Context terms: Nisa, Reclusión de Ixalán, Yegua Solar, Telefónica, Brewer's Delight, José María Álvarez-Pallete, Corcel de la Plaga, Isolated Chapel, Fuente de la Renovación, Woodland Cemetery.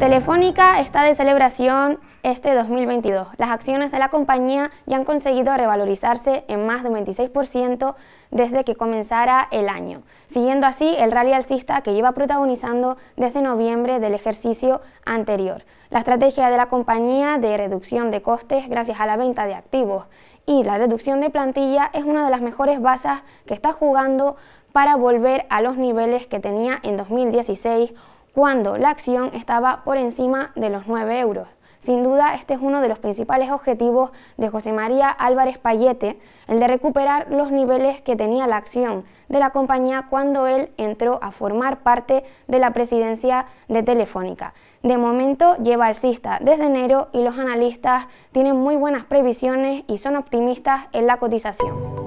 Telefónica está de celebración este 2022. Las acciones de la compañía ya han conseguido revalorizarse en más de un 26% desde que comenzara el año, siguiendo así el rally alcista que lleva protagonizando desde noviembre del ejercicio anterior. La estrategia de la compañía de reducción de costes gracias a la venta de activos y la reducción de plantilla es una de las mejores bazas que está jugando para volver a los niveles que tenía en 2016, cuando la acción estaba por encima de los 9 euros. Sin duda, este es uno de los principales objetivos de José María Álvarez-Pallete, el de recuperar los niveles que tenía la acción de la compañía cuando él entró a formar parte de la presidencia de Telefónica. De momento lleva alcista desde enero y los analistas tienen muy buenas previsiones y son optimistas en la cotización.